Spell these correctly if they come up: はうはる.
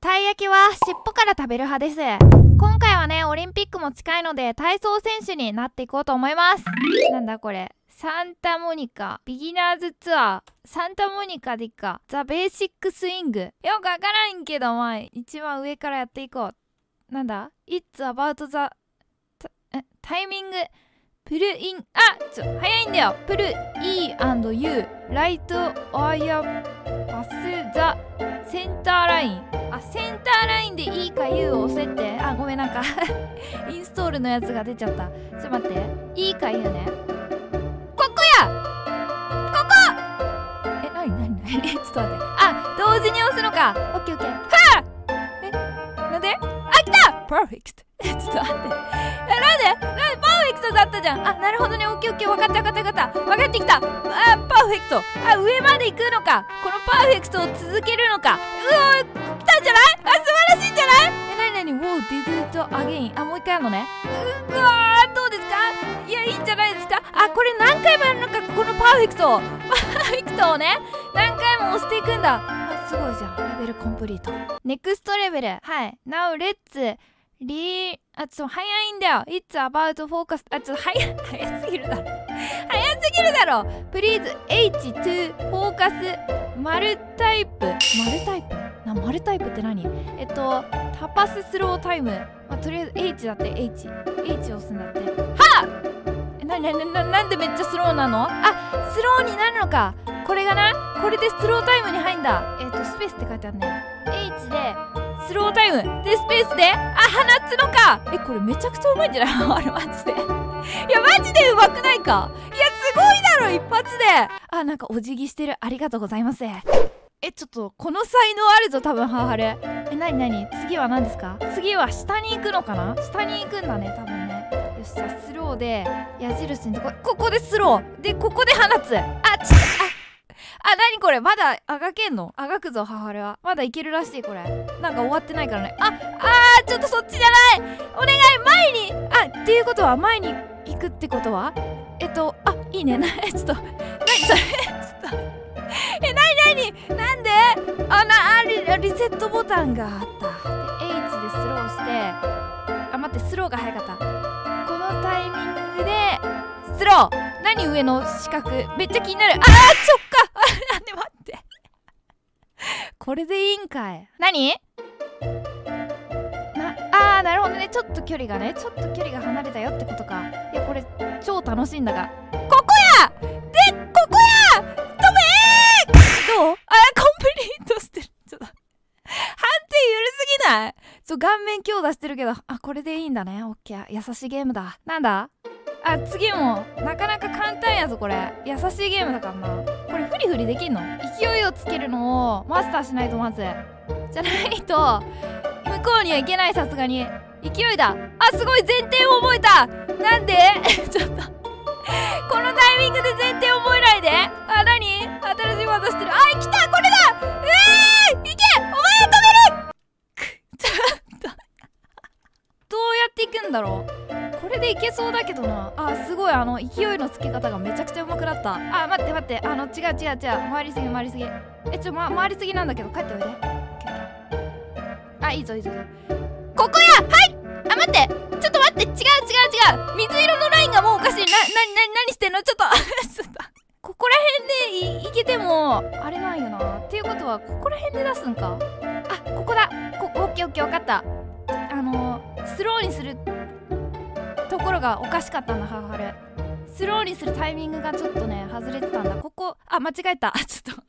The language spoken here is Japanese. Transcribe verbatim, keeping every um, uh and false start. たい焼きは尻尾から食べる派です。今回はね、オリンピックも近いので体操選手になっていこうと思います。なんだこれ。サンタモニカビギナーズツアーサンタモニカでいっか。ザ・ベーシックスイング。よくわからんけど、まあ一番上からやっていこう。なんだ ?It's about the えタイミングプルインあちょ早いんだよ。プル E and U ライトアイアパスザセンターライン。あセンターラインで E か U を押せって。あごめんなんかインストールのやつが出ちゃった。ちょっと待って E か U ね。ちょっと待って。あ、同時に押すのか。オッケーオッケー。はあ。え、なんで？あ、来た。パーフェクト。ちょっと待って。え、なんで？なんでパーフェクトだったじゃん。あ、なるほどね。オッケーオッケー。分かった分かった分かった。分かってきた。あ、パーフェクト。あ、上まで行くのか。このパーフェクトを続けるのか。うわ、来たんじゃない？あ、素晴らしいんじゃない？え、なになに？Wow, did it again。あ、もう一回やるのね。うわー、どうですか？いや、いいんじゃないですか。あ、これ何回もやるのか。このパーフェクト。パーフェクトをね。何回も押していくんだ。あ、すごいじゃん。レベルコンプリート。ネクストレベル。はい。Now let's re… あ、ちょっと早いんだよ。It's about focus… あ、ちょっと早、早すぎるだろ。早すぎるだろ。Please H to focus 丸タイプ。丸タイプな、丸タイプって何？えっと、タパススロータイム。まあ、とりあえず H だって H。H 押すんだって。はぁ！え、なになになんでめっちゃスローなの？あ、スローになるのか。これがな、これでスロータイムに入んだ。えっ、ー、と、スペースって書いてあるね。H で、スロータイム。で、スペースで、あ、放つのか。え、これめちゃくちゃうまいんじゃないあれ、マジで。いや、マジでうまくないか。いや、すごいだろ、一発で。あ、なんかお辞儀してる。ありがとうございます。え、ちょっと、この才能あるぞ、多分、ハーハル。え、なになに次は何ですか？次は下に行くのかな？下に行くんだね、多分ね。よし、じゃあ、スローで、矢印のとこ、ここでスロー。で、ここで放つ。あ、ちょっと、あ、あ、なにこれまだあがけんの？あがくぞ、母親は。まだいけるらしい、これ。なんか終わってないからね。あ、あー、ちょっとそっちじゃない！お願い、前に！あ、っていうことは、前に行くってことは？えっと、あ、いいね。な、ちょっと、なにそれ？ちょっと。え、なになになんで？あ、な、あ、リ、リセットボタンがあった。で、H でスローして、あ、待って、スローが早かった。このタイミングで、スロー！何上の四角めっちゃ気になる。あー、ちょっかあ、なんで待ってこれでいいんかい。何な、あー、なるほどね。ちょっと距離がね、ちょっと距離が離れたよってことか。いや、これ超楽しいんだが。ここやで、ここや止めーどう？あ、コンプリートしてる。ちょっと判定緩すぎない？そう、顔面強打してるけど、あ、これでいいんだね。オッケー、優しいゲームだ。なんだあ、次もなかなか簡単やぞこれ。優しいゲームだからな。これフリフリできんの？勢いをつけるのをマスターしないとまずじゃないと向こうにはいけない。さすがに勢いだ。あ、すごい前提を覚えた。なんでちょっとこのタイミングで前提を覚えないで。あ、なに新しい技してる。あ、来たこれだ。えー、いけお前止めるちょっとどうやっていくんだろう。これでいけそうだけどな。あ、すごい、あの勢いのつけ方がめちゃくちゃうまくなった。あ、待って待って、あの違う違う違う、回りすぎ回りすぎ。え、ちょ、ま、回りすぎなんだけど帰っておいで。あ、いいぞいいぞいいぞ。ここや。はい。あ、待って、ちょっと待って、違う違う違う、水色のラインがもうおかしい。な、なになに何してんの。ちょっとちょっとここら辺で い, いけてもあれなんよな。っていうことはここら辺で出すんか。あ、ここだ。こオッケーオッケー、分かった。あのスローにするところがおかしかったんだ。ハーハルスローにするタイミングがちょっとね外れてたんだ。ここ、あ、間違えたちょっと